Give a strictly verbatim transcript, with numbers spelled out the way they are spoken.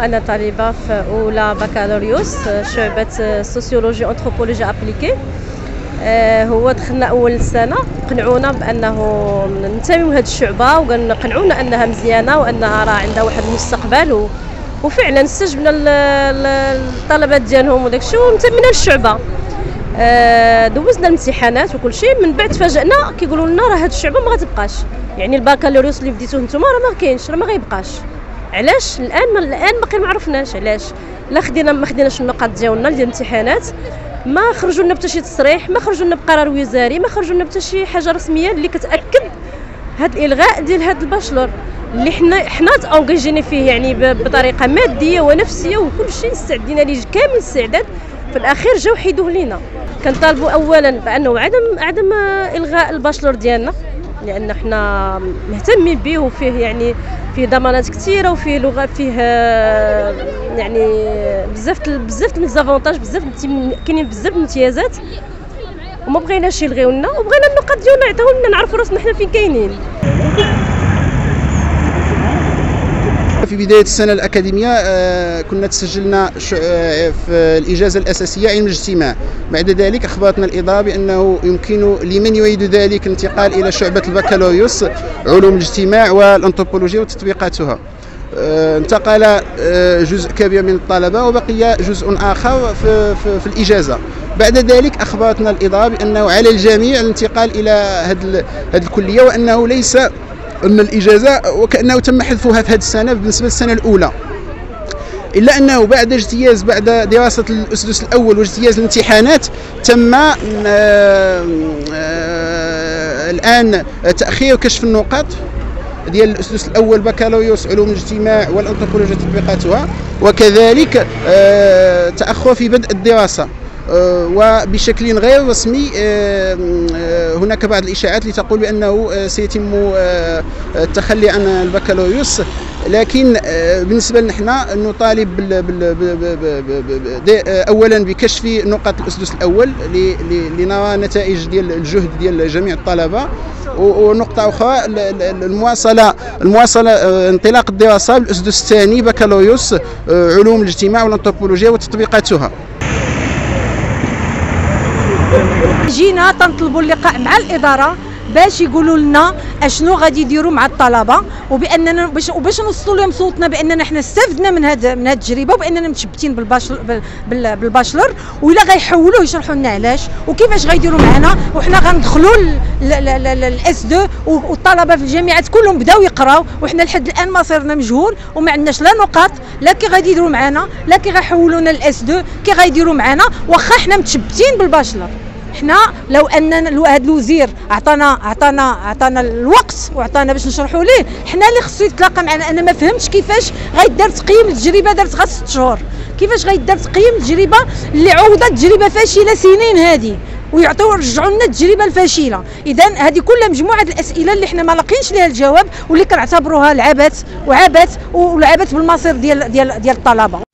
أنا طالبة في أولى بكالوريوس شعبة سوسيولوجيا أنثروبولوجيا أبليكي. هو دخلنا أول سنة قنعونا بأنه ننتميو لهاد الشعبة وقنعونا أنها مزيانة وأنها راه عندها واحد المستقبل، وفعلا استجبنا الطلبات ديالهم وداك الشيء وانتمينا للشعبة. دوزنا الامتحانات وكل شيء، من بعد تفاجئنا كيقولوا لنا راه هاد الشعبة ما غتبقاش، يعني البكالوريوس اللي بديتوه نتوما راه ما كاينش، راه ما غيبقاش. علاش الان ما الان باقي ما عرفناش علاش، لا خدينا ما خديناش النقاط ديالنا ديال الامتحانات، ما خرجوا لنا حتى شي تصريح، ما خرجوا لنا بقرار وزاري، ما خرجوا لنا حتى شي حاجه رسميه اللي كتاكد هذا الالغاء ديال هذا الباشلور اللي حنا حنا تاونجيجينا فيه، يعني بطريقه ماديه ونفسيه وكل شيء استعدينا ليه كامل الاستعداد. في الاخير جاو حيدوه لينا. كنطالبوا اولا بانه عدم عدم الغاء الباشلور ديالنا، لان حنا مهتمين به وفيه يعني فيه ضمانات كثيره وفيه لغه فيه يعني بزاف بزاف من الزافونتاج، بزاف كاينين بزاف الامتيازات، وما بغيناش يلغيو لنا وبغينا النقط ديالنا يعطيو لنا نعرفوا راسنا حنا فين كاينين. في بدايه السنه الاكاديميه كنا تسجلنا في الاجازه الاساسيه علم الاجتماع، بعد ذلك اخبرتنا الاداره بانه يمكن لمن يريد ذلك الانتقال الى شعبه البكالوريوس علوم الاجتماع والانثروبولوجيا وتطبيقاتها. انتقل جزء كبير من الطلبه وبقي جزء اخر في, في, في الاجازه. بعد ذلك اخبرتنا الاداره بانه على الجميع الانتقال الى هذه الكليه، وانه ليس أن الإجازة وكأنه تم حذفها في هذه السنة بالنسبة للسنة الأولى، إلا أنه بعد اجتياز بعد دراسة الأسدس الأول واجتياز الامتحانات تم آآ آآ الآن تأخير كشف النقاط ديال الأسدس الأول بكالوريوس علوم الاجتماع والأنثروبولوجيا تطبيقاتها، وكذلك تأخر في بدء الدراسة. وبشكل غير رسمي هناك بعض الإشاعات اللي تقول بأنه سيتم التخلي عن البكالوريوس، لكن بالنسبة لنا حنا نطالب أولا بكشف نقط الأسدس الأول لنرى نتائج ديال الجهد ديال جميع الطلبة، ونقطة أخرى المواصلة المواصلة انطلاق الدراسة بالأسدس الثاني بكالوريوس علوم الاجتماع والأنثروبولوجيا وتطبيقاتها. جينا تنطلبوا اللقاء مع الاداره باش يقولوا لنا اشنو غادي يديروا مع الطلبه، وباننا باش باش نوصلوا لهم صوتنا باننا حنا استفدنا من هذا من هذه التجربه، وباننا متشبتين بالباشلور بالباشلور والا غيحولوه يشرحوا لنا علاش وكيفاش غيديروا معنا، وحنا غندخلوا الاس اثنين والطلبه في الجامعات كلهم بداو يقراو، وحنا لحد الان مصيرنا مجهول وما عندناش لا نقاط، لا كي غادي يديروا معنا لا كي غيحولونا الاس اثنين كي غيديروا معنا، واخا حنا متشبتين بالباشلور. حنا لو ان هذا الوزير عطانا عطانا عطانا الوقت وعطانا باش نشرحوا ليه، حنا اللي خصو يتلاقى معنا. انا ما فهمتش كيفاش غيدار تقييم التجربه، دارت غير ست شهور، كيفاش غيدار تقييم التجربه اللي عوضت تجربه فاشله سنين هذه، ويعطيو يرجعوا لنا التجربه الفاشله. اذا هذه كلها مجموعه الاسئله اللي حنا ما لاقينش لها الجواب، واللي كنعتبروها العبث وعبث والعبث بالمصير ديال ديال ديال الطلبه.